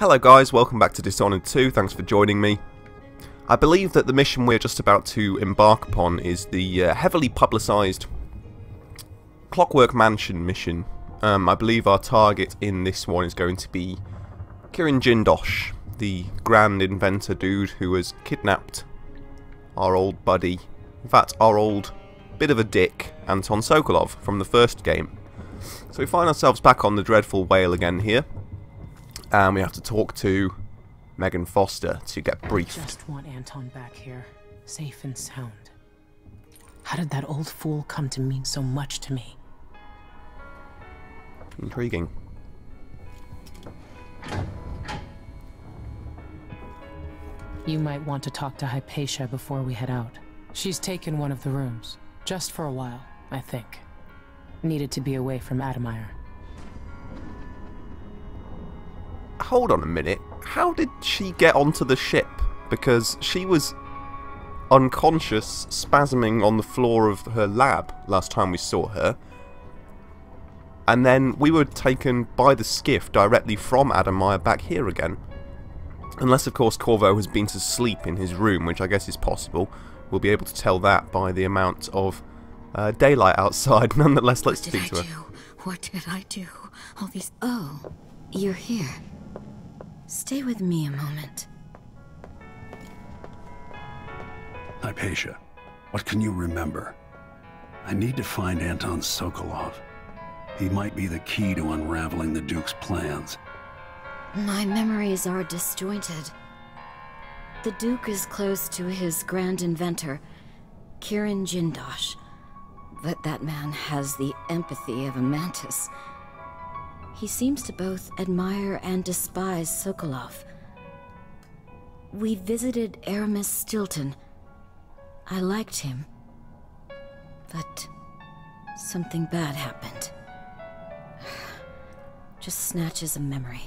Hello guys, welcome back to Dishonored 2, thanks for joining me. I believe that the mission we're just about to embark upon is the heavily publicised Clockwork Mansion mission. I believe our target in this one is going to be Kirin Jindosh, the grand inventor dude who has kidnapped our old buddy, in fact our old bit of a dick, Anton Sokolov, from the first game. So we find ourselves back on the dreadful whale again here. And we have to talk to Megan Foster to get briefed. I just want Anton back here, safe and sound. How did that old fool come to mean so much to me? Intriguing. You might want to talk to Hypatia before we head out. She's taken one of the rooms, just for a while, I think. Needed to be away from Addermire. Hold on a minute, how did she get onto the ship? Because she was unconscious, spasming on the floor of her lab last time we saw her. And then we were taken by the skiff directly from Addermire back here again. Unless of course Corvo has been to sleep in his room, which I guess is possible. We'll be able to tell that by the amount of daylight outside. Nonetheless, let's speak to her. What did I do? All these... Oh, you're here. Stay with me a moment. Hypatia, what can you remember? I need to find Anton Sokolov. He might be the key to unraveling the Duke's plans. My memories are disjointed. The Duke is close to his grand inventor, Kirin Jindosh. But that man has the empathy of a mantis. He seems to both admire and despise Sokolov. We visited Aramis Stilton. I liked him. But something bad happened. Just snatches of memory.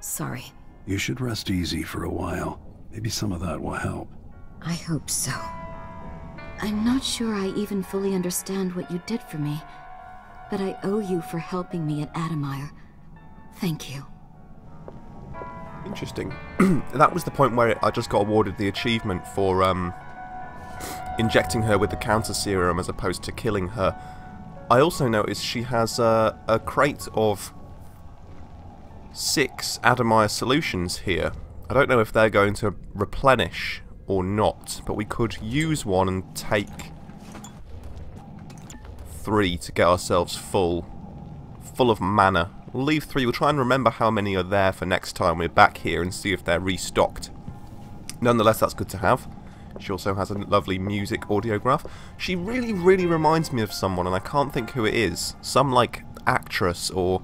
Sorry. You should rest easy for a while. Maybe some of that will help. I hope so. I'm not sure I even fully understand what you did for me. But I owe you for helping me at Addermire. Thank you. Interesting. That was the point where I just got awarded the achievement for injecting her with the counter serum as opposed to killing her. I also noticed she has a crate of 6 Addermire solutions here. I don't know if they're going to replenish or not, but we could use one and take 3 to get ourselves full of mana. We'll leave 3, we'll try and remember how many are there for next time we're back here and see if they're restocked. Nonetheless, that's good to have. She also has a lovely music audiograph. She really, really reminds me of someone and I can't think who it is. Some, like, actress or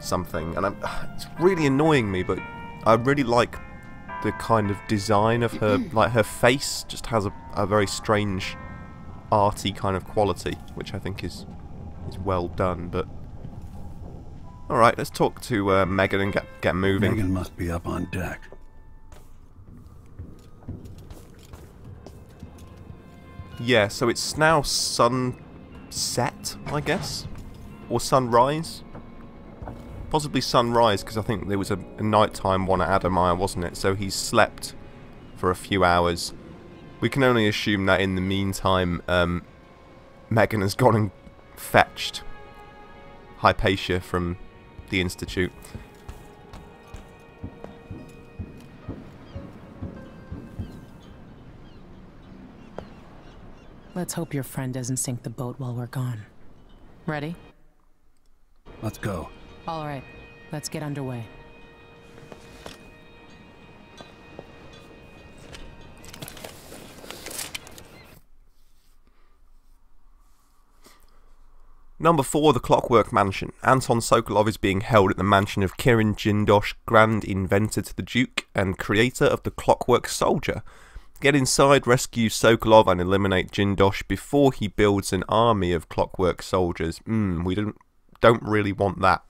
something. And it's really annoying me, but I really like the kind of design of her, like, her face just has a very strange arty kind of quality, which I think is well done. But all right, let's talk to Megan and get moving. Megan must be up on deck. Yeah, so it's now sunset, I guess, or sunrise. Possibly sunrise, because I think there was a nighttime one at Addermire, wasn't it? So he's slept for a few hours. We can only assume that in the meantime, Megan has gone and fetched Hypatia from the Institute. Let's hope your friend doesn't sink the boat while we're gone. Ready? Let's go. All right, let's get underway. Number 4, the Clockwork Mansion. Anton Sokolov is being held at the mansion of Kirin Jindosh, Grand Inventor to the Duke and creator of the Clockwork Soldier. Get inside, rescue Sokolov and eliminate Jindosh before he builds an army of Clockwork Soldiers. We don't really want that.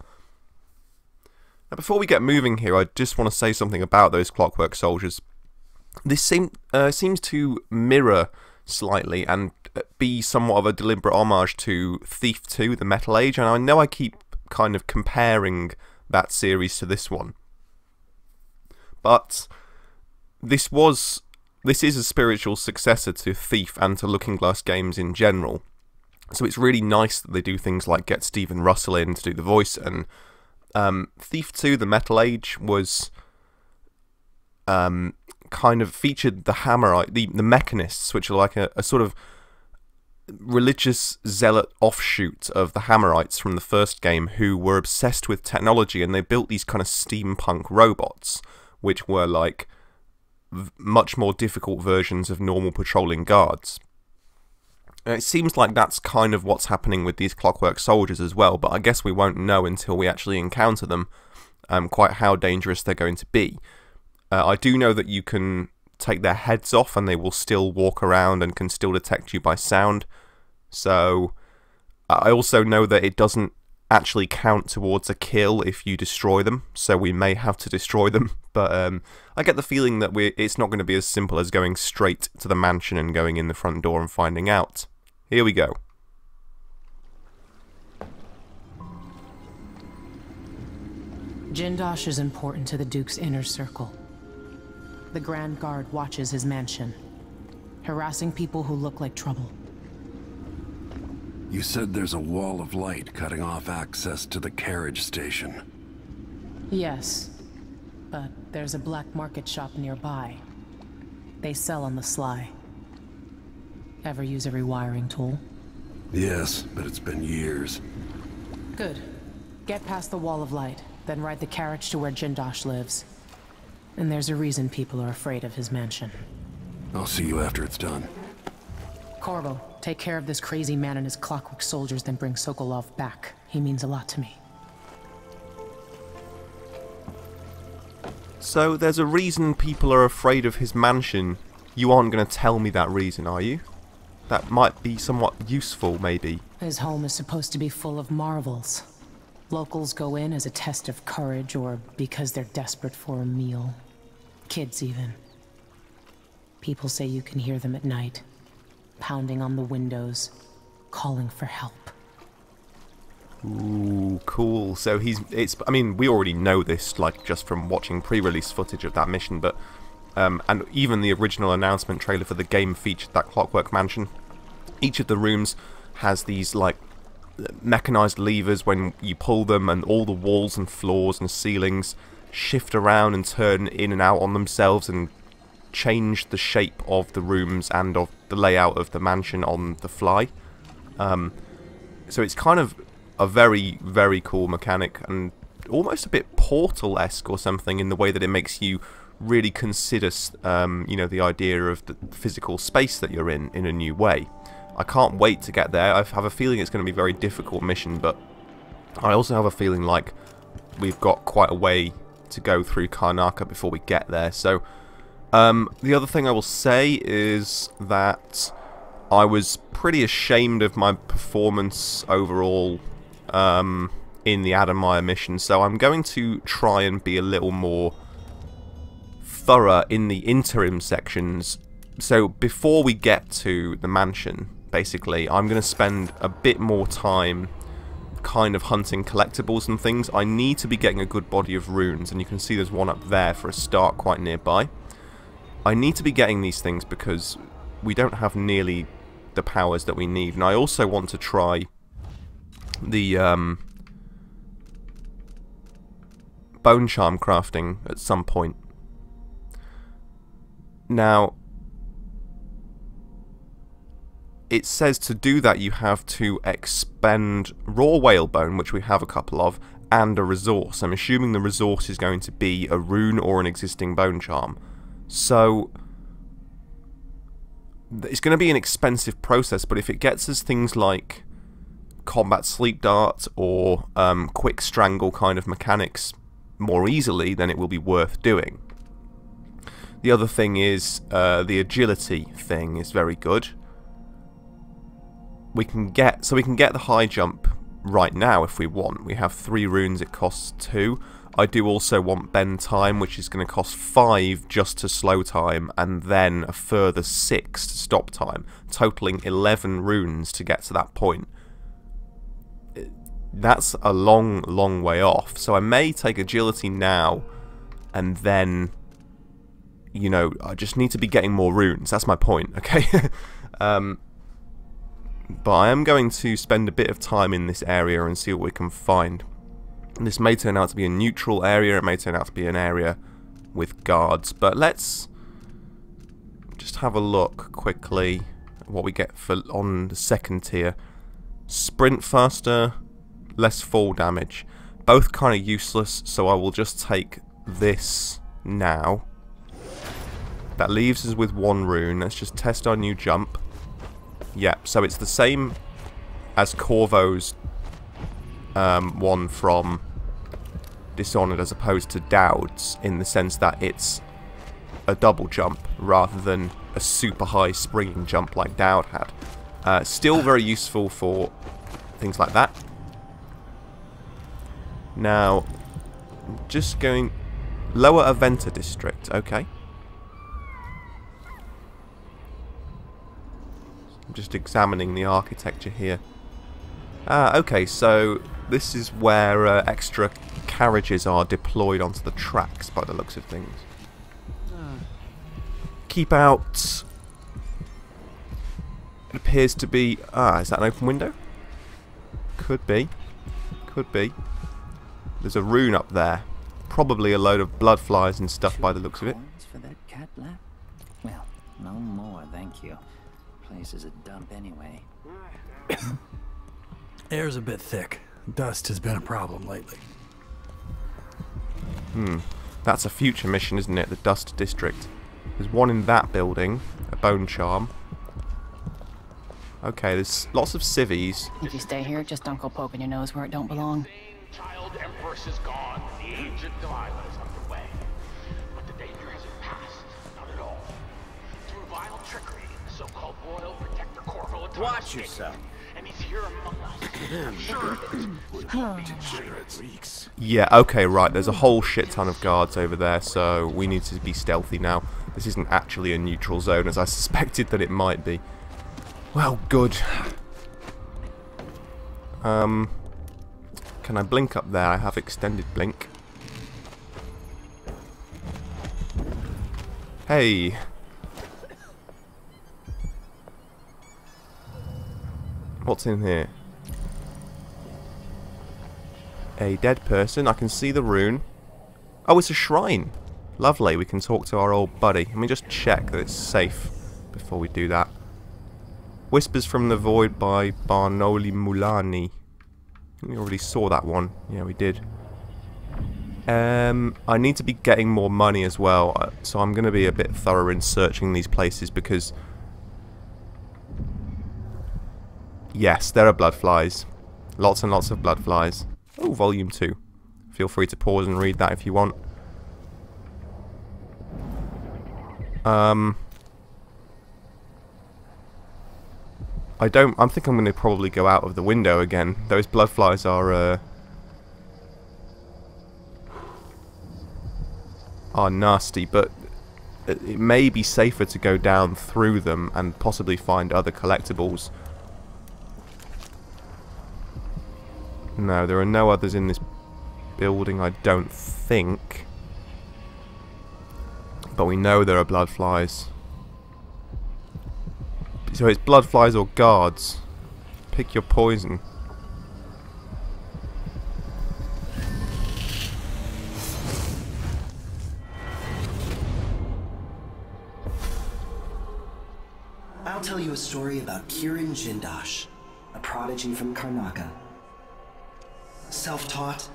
Now, before we get moving here, I just want to say something about those Clockwork Soldiers. This seems to mirror slightly and be somewhat of a deliberate homage to Thief 2: The Metal Age, and I know I keep kind of comparing that series to this one, but this is a spiritual successor to Thief and to Looking Glass Games in general. So it's really nice that they do things like get Stephen Russell in to do the voice, and Thief 2, The Metal Age, was kind of featured the Hammerite, the Mechanists, which are like a sort of religious zealot offshoot of the Hammerites from the first game, who were obsessed with technology, and they built these kind of steampunk robots, which were like much more difficult versions of normal patrolling guards. It seems like that's kind of what's happening with these clockwork soldiers as well, but I guess we won't know until we actually encounter them quite how dangerous they're going to be. I do know that you can take their heads off and they will still walk around and can still detect you by sound. So I also know that it doesn't actually count towards a kill if you destroy them, so we may have to destroy them. But I get the feeling that it's not going to be as simple as going straight to the mansion and going in the front door and finding out. Here we go. Jindosh is important to the Duke's inner circle. The Grand Guard watches his mansion, harassing people who look like trouble. You said there's a wall of light cutting off access to the carriage station. Yes, but there's a black market shop nearby. They sell on the sly. Ever use a rewiring tool? Yes, but it's been years. Good. Get past the wall of light, then ride the carriage to where Jindosh lives. And there's a reason people are afraid of his mansion. I'll see you after it's done. Corvo, take care of this crazy man and his clockwork soldiers, then bring Sokolov back. He means a lot to me. So there's a reason people are afraid of his mansion. You aren't going to tell me that reason, are you? That might be somewhat useful, maybe. His home is supposed to be full of marvels. Locals go in as a test of courage, or because they're desperate for a meal. Kids, even. People say you can hear them at night, pounding on the windows, calling for help. Ooh, cool. So I mean, we already know this, like, just from watching pre-release footage of that mission, but... and even the original announcement trailer for the game featured that clockwork mansion. Each of the rooms has these, like, mechanized levers when you pull them, and all the walls and floors and ceilings shift around and turn in and out on themselves and change the shape of the rooms and of the layout of the mansion on the fly. So it's kind of a very, very cool mechanic, and almost a bit Portal-esque or something in the way that it makes you really consider, you know, the idea of the physical space that you're in a new way. I can't wait to get there. I have a feeling it's going to be a very difficult mission, but I also have a feeling like we've got quite a way to go through Karnaca before we get there. So the other thing I will say is that I was pretty ashamed of my performance overall in the Addermire mission, so I'm going to try and be a little more thorough in the interim sections. So before we get to the mansion, basically, I'm going to spend a bit more time kind of hunting collectibles and things. I need to be getting a good body of runes, and you can see there's one up there for a start quite nearby. I need to be getting these things because we don't have nearly the powers that we need, and I also want to try the bone charm crafting at some point. Now... it says to do that you have to expend raw whalebone, which we have a couple of, and a resource. I'm assuming the resource is going to be a rune or an existing bone charm. So it's going to be an expensive process, but if it gets us things like combat sleep dart or quick strangle kind of mechanics more easily, then it will be worth doing. The other thing is the agility thing is very good. We can get the high jump right now if we want. We have 3 runes, it costs 2. I do also want bend time, which is going to cost 5 just to slow time, and then a further 6 to stop time, totaling 11 runes to get to that point. That's a long, long way off, so I may take agility now and then you know, I just need to be getting more runes. That's my point, okay? But I am going to spend a bit of time in this area and see what we can find. This may turn out to be a neutral area, it may turn out to be an area with guards, but let's just have a look quickly at what we get for on the second tier. Sprint faster, less fall damage. Both kind of useless, so I will just take this now. That leaves us with one rune. Let's just test our new jump. Yep, so it's the same as Corvo's one from Dishonored as opposed to Dowd's, in the sense that it's a double jump rather than a super high springing jump like Dowd had. Still very useful for things like that. Now, just going Lower Aventa District, okay. I'm just examining the architecture here. Okay, so this is where extra carriages are deployed onto the tracks by the looks of things. Keep out. It appears to be... is that an open window? Could be. Could be. There's a rune up there. Probably a load of blood flies and stuff by the looks of it. For that cat lap? Well, no more, thank you. Place is a dump anyway. Air's a bit thick. Dust has been a problem lately. That's a future mission, isn't it? The Dust District. There's one in that building. A bone charm. Okay, there's lots of civvies. If you stay here, just don't go poking your nose where it don't belong. Child Empress is gone. The aged Delilah is underway. But the danger hasn't passed. Not at all. Through vile trickery, the so-called royal protector Corvo... Watch yourself. And he's here among us. Sure. Yeah, okay, right. There's a whole shit ton of guards over there, so we need to be stealthy now. This isn't actually a neutral zone, as I suspected that it might be. Well, good. Can I blink up there? I have extended blink. Hey! What's in here? A dead person. I can see the rune. Oh, it's a shrine! Lovely, we can talk to our old buddy. Let me just check that it's safe before we do that. Whispers from the Void by Barnoli Mulani. We already saw that one. Yeah, we did. I need to be getting more money as well, so I'm going to be a bit thorough in searching these places because... Yes, there are blood flies. Lots and lots of blood flies. Oh, Volume 2. Feel free to pause and read that if you want. I think I'm going to probably go out of the window again. Those blood flies are nasty, but it may be safer to go down through them and possibly find other collectibles. No, there are no others in this building, I don't think. But we know there are blood flies. So it's blood flies or guards. Pick your poison. I'll tell you a story about Kirin Jindosh, a prodigy from Karnaca. Self-taught,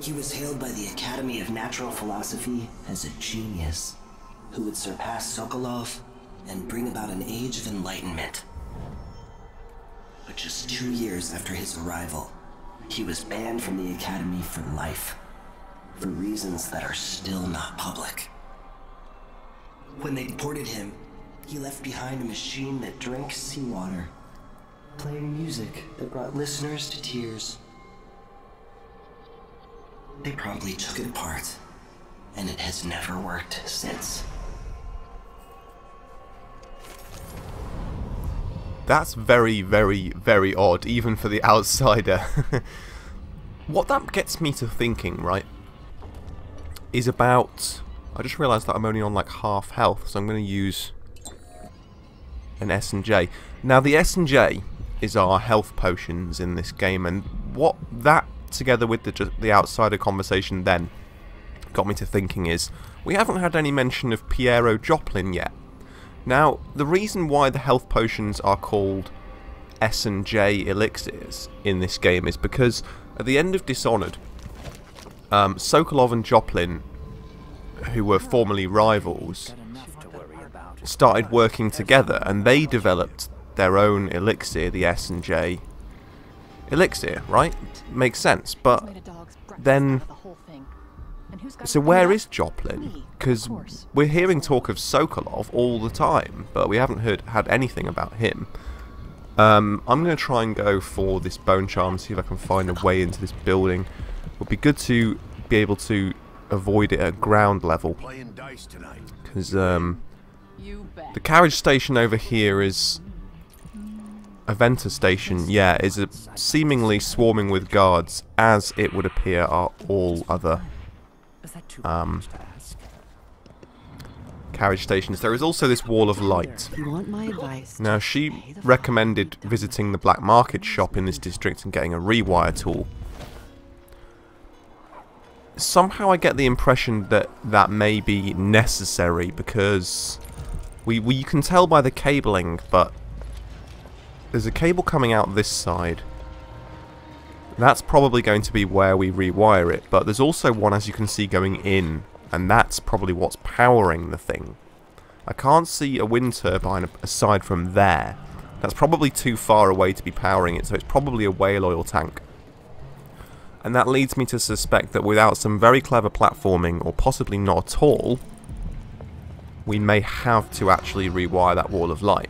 he was hailed by the Academy of Natural Philosophy as a genius who would surpass Sokolov and bring about an age of enlightenment. But just 2 years after his arrival, he was banned from the Academy for life, for reasons that are still not public. When they deported him, he left behind a machine that drank seawater, playing music that brought listeners to tears. They promptly took it apart, and it has never worked since. That's very, very, very odd, even for the outsider. What that gets me to thinking, right, is about I just realised that I'm only on like half health, so I'm going to use an S and J. Now the S and J is our health potions in this game, and what that together with the outsider conversation then got me to thinking is we haven't had any mention of Piero Joplin yet. Now the reason why the health potions are called S and J Elixirs in this game is because at the end of Dishonored, Sokolov and Joplin, who were formerly rivals, started working together and they developed their own elixir, the S and J Elixir, right? Makes sense, but then... So where is Joplin? Because we're hearing talk of Sokolov all the time, but we haven't had anything about him. I'm going to try and go for this bone charm, see if I can find a way into this building. It would be good to be able to avoid it at ground level, because the carriage station over here is Aventa Station. Yeah, is seemingly swarming with guards, as it would appear are all other carriage stations. There is also this wall of light. Now she recommended visiting the black market shop in this district and getting a rewire tool. Somehow I get the impression that that may be necessary, because we can tell by the cabling, but there's a cable coming out this side. That's probably going to be where we rewire it, but there's also one, as you can see, going in, and that's probably what's powering the thing. I can't see a wind turbine aside from there. That's probably too far away to be powering it, so it's probably a whale oil tank. And that leads me to suspect that without some very clever platforming, or possibly not at all, we may have to actually rewire that wall of light.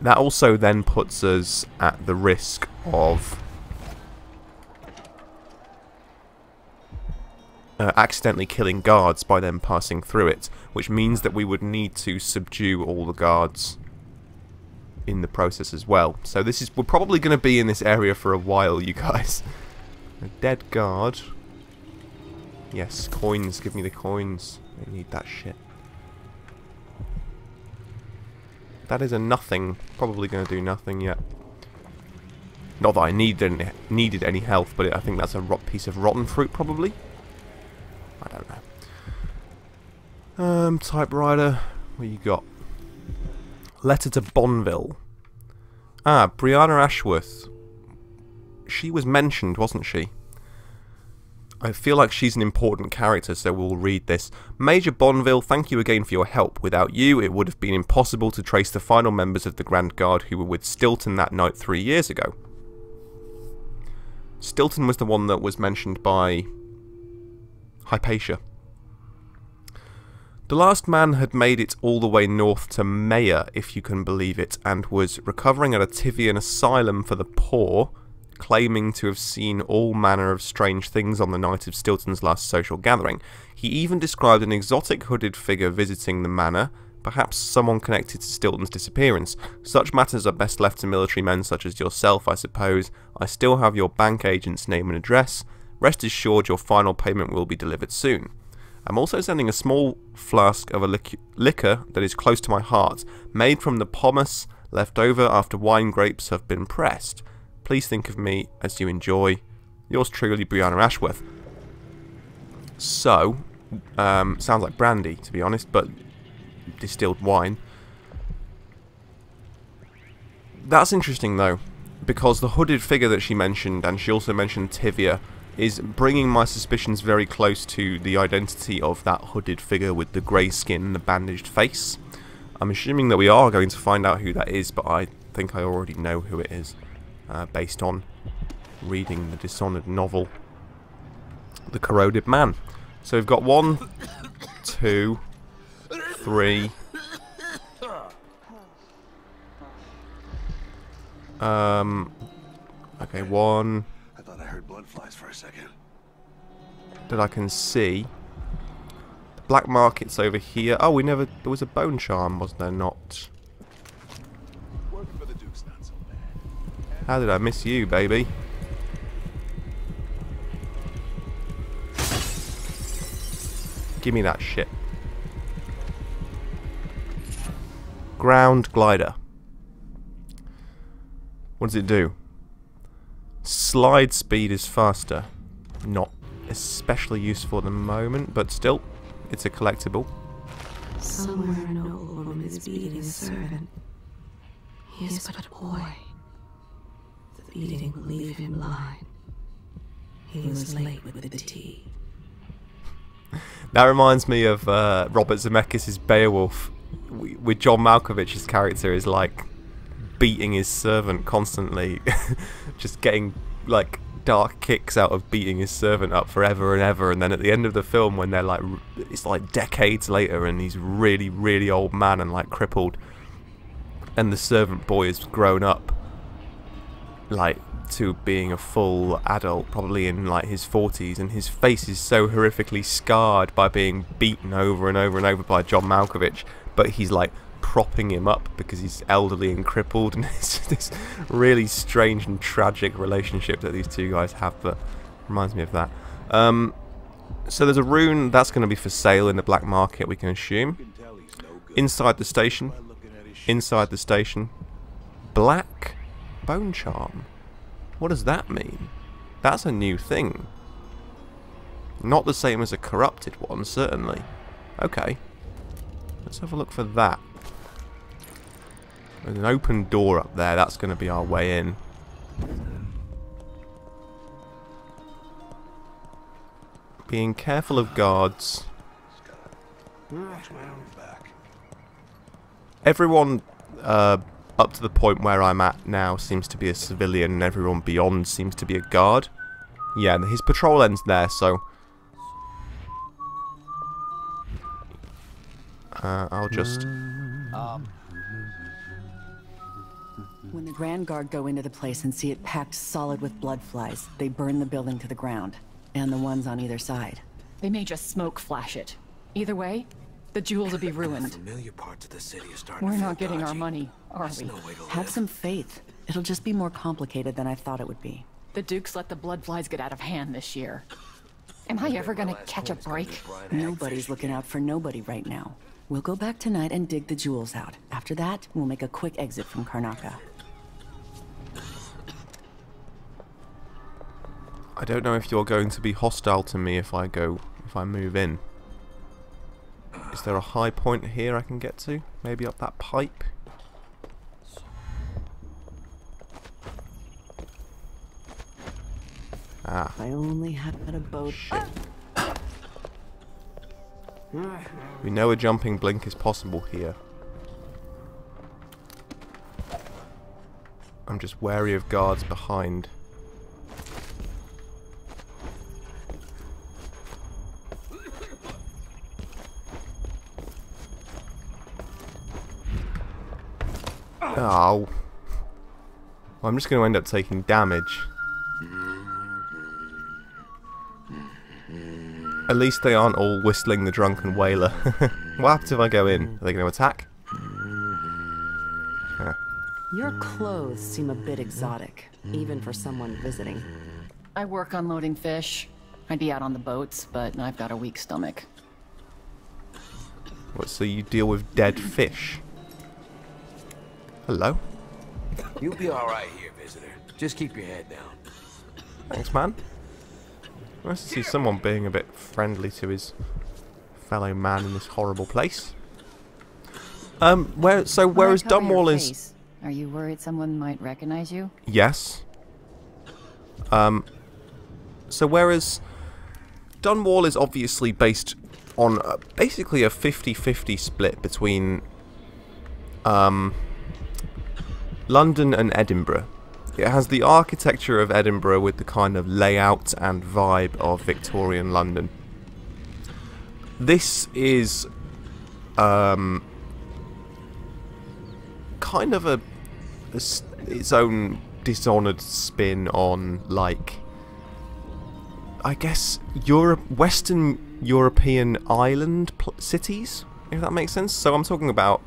That also then puts us at the risk of accidentally killing guards by them passing through it, which means that we would need to subdue all the guards in the process as well. So this is, we're probably going to be in this area for a while, you guys. A dead guard. Yes, coins. Give me the coins. I need that shit. That is a nothing. Probably going to do nothing yet. Not that I needed any health, but I think that's a piece of rotten fruit, probably. I don't know. Typewriter. What you got? Letter to Bonneville. Ah, Brianna Ashworth. She was mentioned, wasn't she? I feel like she's an important character, so we'll read this. Major Bonneville, thank you again for your help. Without you, it would have been impossible to trace the final members of the Grand Guard who were with Stilton that night 3 years ago. Stilton was the one that was mentioned by Hypatia. The last man had made it all the way north to Maya, if you can believe it, and was recovering at a Tivian asylum for the poor, claiming to have seen all manner of strange things on the night of Stilton's last social gathering. He even described an exotic hooded figure visiting the manor, perhaps someone connected to Stilton's disappearance. Such matters are best left to military men such as yourself, I suppose. I still have your bank agent's name and address. Rest assured your final payment will be delivered soon. I'm also sending a small flask of a liquor that is close to my heart, made from the pomace left over after wine grapes have been pressed. Please think of me as you enjoy. Yours truly, Brianna Ashworth. So, sounds like brandy, to be honest, but distilled wine. That's interesting, though, because the hooded figure that she mentioned, and she also mentioned Tivia, is bringing my suspicions very close to the identity of that hooded figure with the grey skin and the bandaged face. I'm assuming that we are going to find out who that is, but I think I already know who it is. Based on reading the Dishonored novel, The Corroded Man. So we've got 1, 2, 3. Okay, one. I thought I heard blood flies for a second. That I can see. The black market's over here. Oh, we never. There was a bone charm, was there not? How did I miss you, baby? Give me that shit. Ground glider. What does it do? Slide speed is faster. Not especially useful at the moment, but still, it's a collectible. Somewhere an old woman is beating a servant. He is but a boy. The beating will leave him blind. He was late with the tea. That reminds me of Robert Zemeckis' Beowulf, with John Malkovich's character is like beating his servant constantly, just getting like dark kicks out of beating his servant up forever and ever, and then at the end of the film when they're like, it's like decades later and he's really, really old man and like crippled, and the servant boy has grown up like to being a full adult, probably in like his 40s, and his face is so horrifically scarred by being beaten over and over and over by John Malkovich, but he's like propping him up because he's elderly and crippled, and it's just this really strange and tragic relationship that these two guys have, but reminds me of that. So there's a rune that's going to be for sale in the black market, we can assume. Inside the station. Inside the station. Black bone charm. What does that mean? That's a new thing. Not the same as a corrupted one, certainly. Okay. Let's have a look for that. There's an open door up there. That's going to be our way in. Being careful of guards. Everyone up to the point where I'm at now seems to be a civilian, and everyone beyond seems to be a guard. Yeah, and his patrol ends there, so... I'll just... When the Grand Guard go into the place and see it packed solid with blood flies, they burn the building to the ground, and the ones on either side. They may just smoke flash it. Either way, the jewels will be ruined. We're not getting our money, are we? Have some faith. It'll just be more complicated than I thought it would be. The Dukes let the blood flies get out of hand this year. Am I ever gonna catch a break? Nobody's looking out for nobody right now. We'll go back tonight and dig the jewels out. After that, we'll make a quick exit from Karnaca. I don't know if you're going to be hostile to me if I go, if I move in. Is there a high point here I can get to? Maybe up that pipe? Ah. I only had a boat. Shit. We know a jumping blink is possible here. I'm just wary of guards behind. Oh. Well, I'm just going to end up taking damage. At least they aren't all whistling the drunken wailer. What happens if I go in? Are they going to attack? Huh. Your clothes seem a bit exotic, even for someone visiting. I work unloading fish. I'd be out on the boats, but I've got a weak stomach. What, so you deal with dead fish? Hello? You'll be alright here, visitor. Just keep your head down. Thanks, man. Nice to see someone being a bit friendly to his fellow man in this horrible place. Whereas Dunwall is... Are you worried someone might recognize you? Yes. So whereas Dunwall is obviously based on basically a 50-50 split between London and Edinburgh. It has the architecture of Edinburgh with the kind of layout and vibe of Victorian London. This is kind of its own Dishonored spin on, like, I guess, Europe, Western European island cities, if that makes sense. So I'm talking about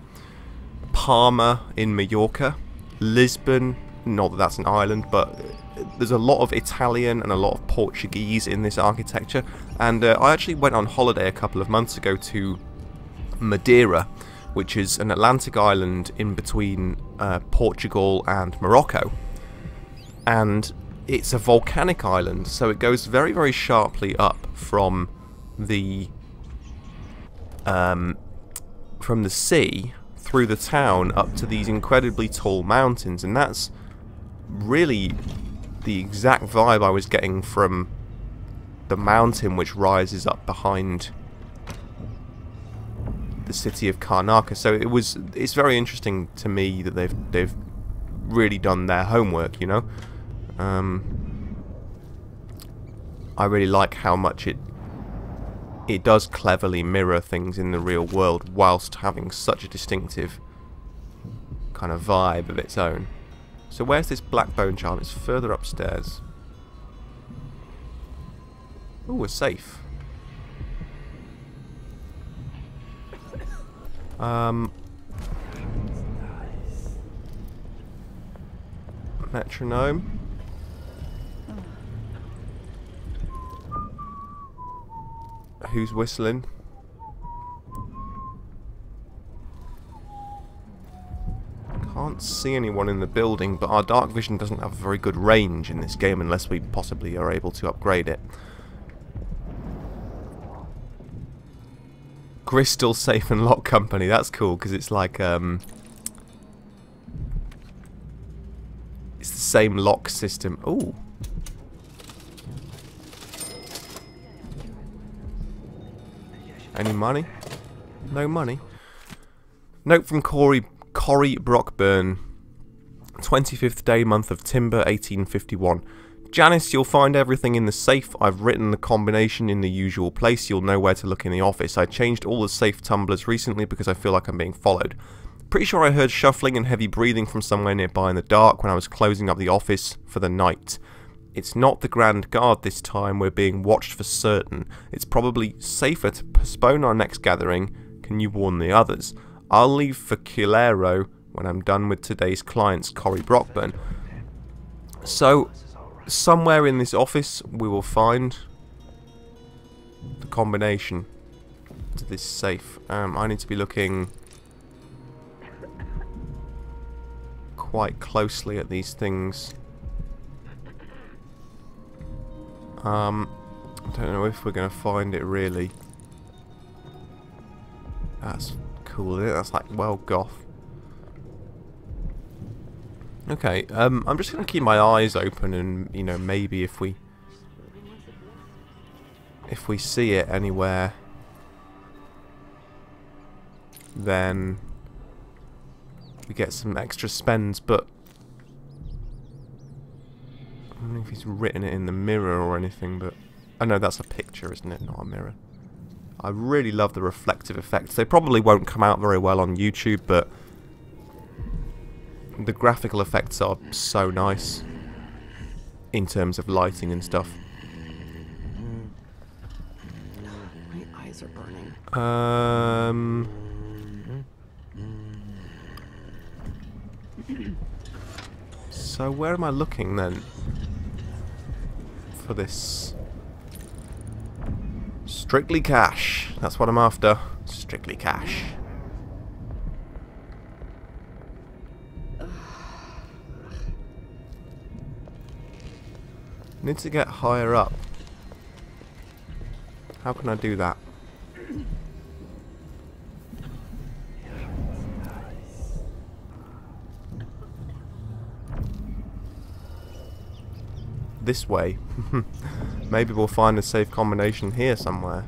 Palma in Mallorca, Lisbon. Not that that's an island, but there's a lot of Italian and a lot of Portuguese in this architecture, and I actually went on holiday a couple of months ago to Madeira, which is an Atlantic island in between Portugal and Morocco, and it's a volcanic island, so it goes very, very sharply up from the sea through the town up to these incredibly tall mountains, and that's really the exact vibe I was getting from the mountain which rises up behind the city of Karnaca. So it's very interesting to me that they've really done their homework, you know. I really like how much it does cleverly mirror things in the real world whilst having such a distinctive kind of vibe of its own. So where's this Blackbone charm? It's further upstairs. Ooh, we're safe. Metronome. Who's whistling? Can't see anyone in the building, but our dark vision doesn't have a very good range in this game unless we possibly are able to upgrade it. Crystal Safe and Lock Company, that's cool, because it's like, it's the same lock system. Ooh. Any money? No money. Note from Corey Brockburn. 25th day, month of Timber, 1851. Janice, you'll find everything in the safe. I've written the combination in the usual place. You'll know where to look in the office. I changed all the safe tumblers recently because I feel like I'm being followed. Pretty sure I heard shuffling and heavy breathing from somewhere nearby in the dark when I was closing up the office for the night. It's not the Grand Guard this time. We're being watched for certain. It's probably safer to postpone our next gathering. Can you warn the others? I'll leave for Culero when I'm done with today's clients, Corey Brockburn. So, somewhere in this office we will find the combination to this safe. I need to be looking quite closely at these things. I don't know if we're going to find it, really. That's cool, isn't it? That's like, well, goth. Okay, I'm just going to keep my eyes open and, you know, maybe if we see it anywhere, then we get some extra spends, but I don't know if he's written it in the mirror or anything, but oh no, that's a picture, isn't it? Not a mirror. I really love the reflective effects. They probably won't come out very well on YouTube, but the graphical effects are so nice in terms of lighting and stuff. My eyes are burning. So where am I looking then for this? Strictly cash. That's what I'm after. Strictly cash. Need to get higher up. How can I do that? This way. Maybe we'll find a safe combination here somewhere.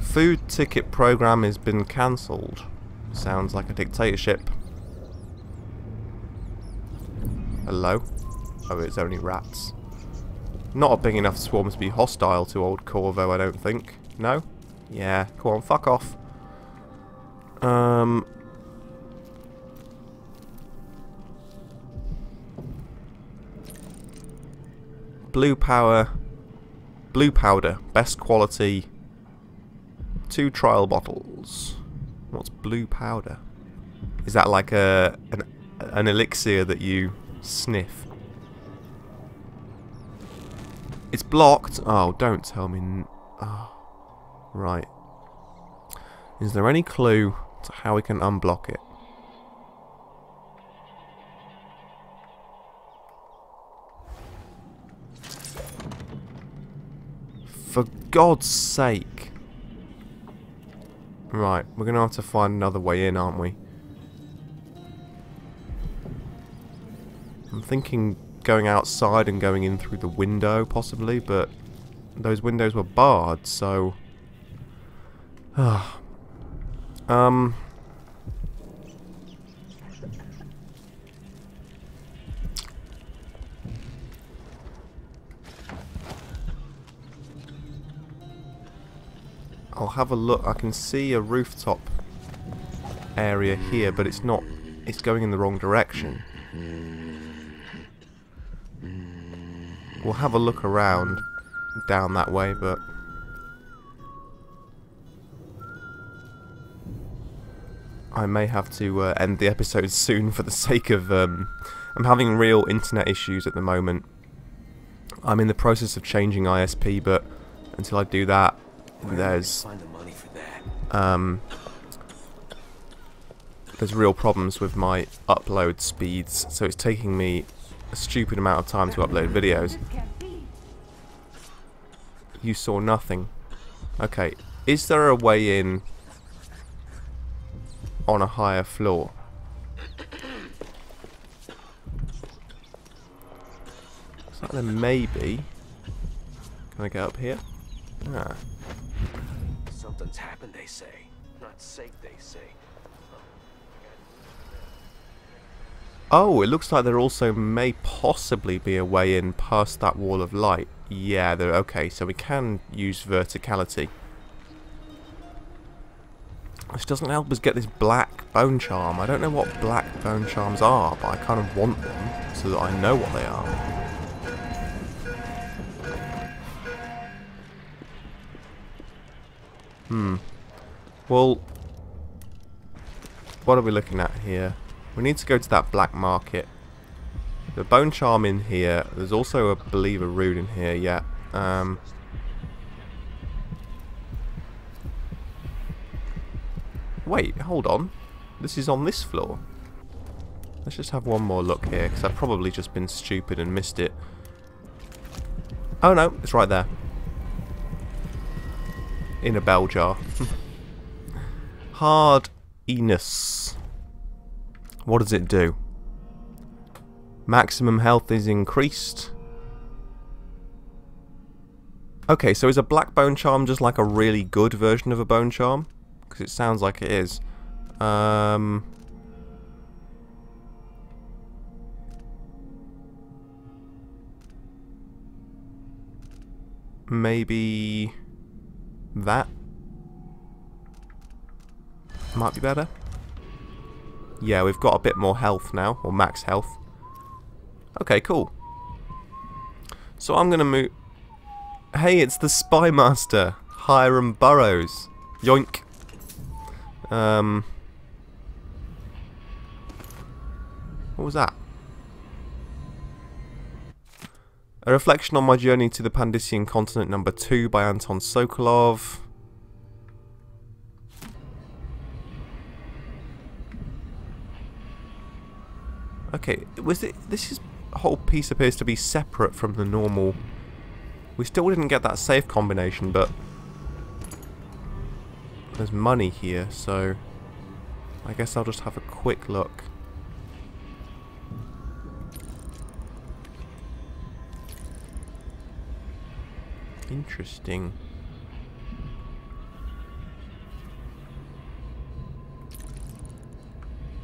Food ticket program has been cancelled. Sounds like a dictatorship. Hello? Oh, it's only rats. Not a big enough swarm to be hostile to old Corvo, I don't think. No? Yeah, come on, fuck off. Blue powder, best quality. 2 trial bottles. What's blue powder? Is that like an elixir that you sniff? It's blocked. Oh, don't tell me. Oh, right. Is there any clue to how we can unblock it? For God's sake. Right, we're going to have to find another way in, aren't we? I'm thinking going outside and going in through the window, possibly, but those windows were barred, so... I'll have a look. I can see a rooftop area here, but it's not... it's going in the wrong direction. We'll have a look around down that way, but... I may have to end the episode soon for the sake of... I'm having real internet issues at the moment. I'm in the process of changing ISP, but until I do that, there's real problems with my upload speeds, so it's taking me a stupid amount of time to upload videos. You saw nothing. Okay, is there a way in on a higher floor? It's like there may be. Can I get up here? Ah. Something's happened, they say. Not safe, they say. Oh, it looks like there also may possibly be a way in past that wall of light. Yeah, okay, so we can use verticality. This doesn't help us get this black bone charm. I don't know what black bone charms are, but I kind of want them so that I know what they are. Well, what are we looking at here? We need to go to that black market. The bone charm in here. There's also, I believe, a rune in here. Yeah. Wait, hold on. This is on this floor. Let's just have one more look here, because I've probably just been stupid and missed it. Oh no, it's right there. In a bell jar. Hard Enos. What does it do? Maximum health is increased. Okay, so is a black bone charm just like a really good version of a bone charm? Because it sounds like it is. Maybe... that might be better. Yeah, we've got a bit more health now, or max health. Okay, cool. So I'm gonna move... Hey, it's the Spy Master, Hiram Burrows. Yoink. What was that? A reflection on my journey to the Pandician continent #2 by Anton Sokolov. Okay, was it? This whole piece appears to be separate from the normal. We still didn't get that safe combination, but there's money here, so I guess I'll just have a quick look. Interesting.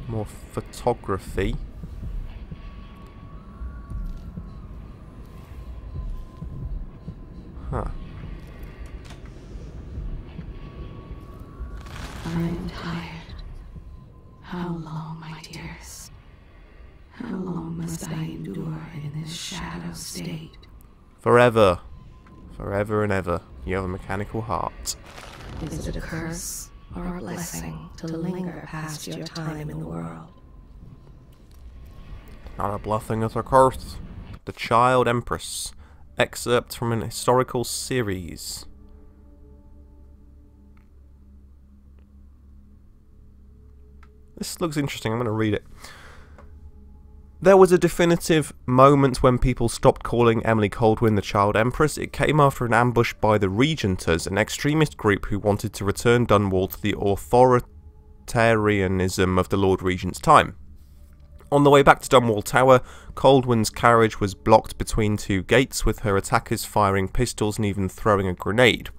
More photography. Huh. I'm tired. How long, my dearest? How long must I endure in this shadow state? Forever. Forever and ever, you have a mechanical heart. Is it a curse or a blessing to linger past your time in the world? Not a blessing, it's a curse. The Child Empress, excerpt from an historical series. This looks interesting, I'm going to read it. There was a definitive moment when people stopped calling Emily Kaldwin the Child Empress. It came after an ambush by the Regenters, an extremist group who wanted to return Dunwall to the authoritarianism of the Lord Regent's time. On the way back to Dunwall Tower, Kaldwin's carriage was blocked between two gates, with her attackers firing pistols and even throwing a grenade.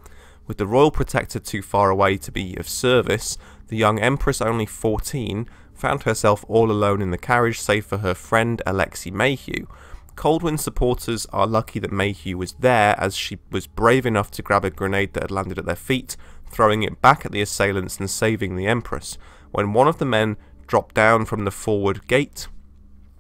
With the Royal Protector too far away to be of service, the young Empress, only 14, found herself all alone in the carriage save for her friend Alexi Mayhew. Kaldwin supporters are lucky that Mayhew was there, as she was brave enough to grab a grenade that had landed at their feet, throwing it back at the assailants and saving the Empress. When one of the men dropped down from the forward gate,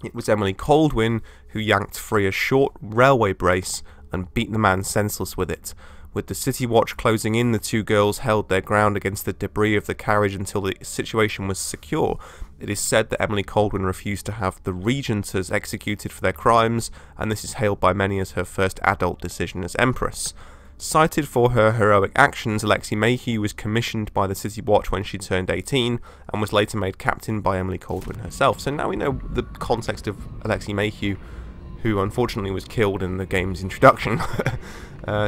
it was Emily Kaldwin who yanked free a short railway brace and beat the man senseless with it. With the City Watch closing in, the two girls held their ground against the debris of the carriage until the situation was secure. It is said that Emily Kaldwin refused to have the Regenters executed for their crimes, and this is hailed by many as her first adult decision as Empress. Cited for her heroic actions, Alexi Mayhew was commissioned by the City Watch when she turned 18, and was later made captain by Emily Kaldwin herself. So now we know the context of Alexi Mayhew, who unfortunately was killed in the game's introduction.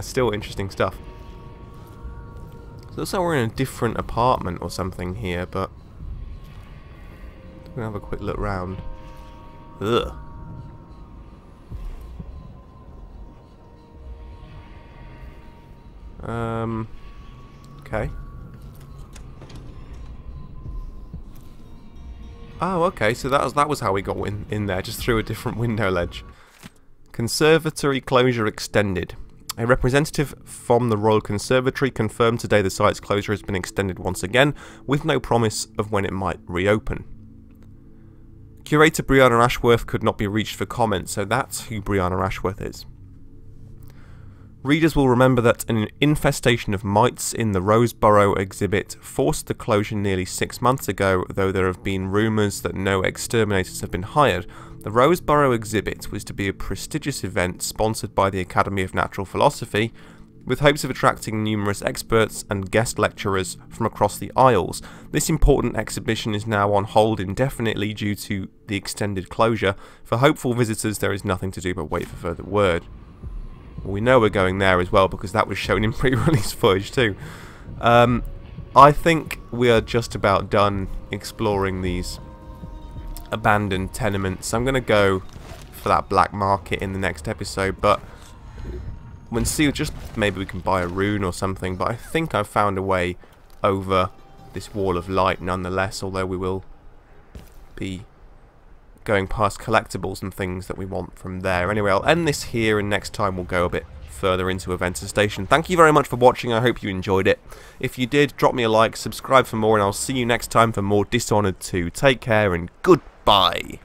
Still interesting stuff. So looks like we're in a different apartment or something here, but we're going to have a quick look round. Ugh. Okay. Oh, okay, so that was how we got in there, just through a different window ledge. Conservatory closure extended. A representative from the Royal Conservatory confirmed today the site's closure has been extended once again, with no promise of when it might reopen. Curator Brianna Ashworth could not be reached for comment, so that's who Brianna Ashworth is. Readers will remember that an infestation of mites in the Roseborough exhibit forced the closure nearly 6 months ago, though there have been rumours that no exterminators have been hired. The Roseborough exhibit was to be a prestigious event sponsored by the Academy of Natural Philosophy, with hopes of attracting numerous experts and guest lecturers from across the Isles. This important exhibition is now on hold indefinitely due to the extended closure. For hopeful visitors, there is nothing to do but wait for further word. We know we're going there as well because that was shown in pre-release footage too. I think we are just about done exploring these abandoned tenements. I'm going to go for that black market in the next episode, but we'll see. Just maybe we can buy a rune or something, but I think I've found a way over this wall of light nonetheless, although we will be going past collectibles and things that we want from there. Anyway, I'll end this here, and next time we'll go a bit further into Aventa Station. Thank you very much for watching, I hope you enjoyed it. If you did, drop me a like, subscribe for more, and I'll see you next time for more Dishonored 2. Take care, and goodbye!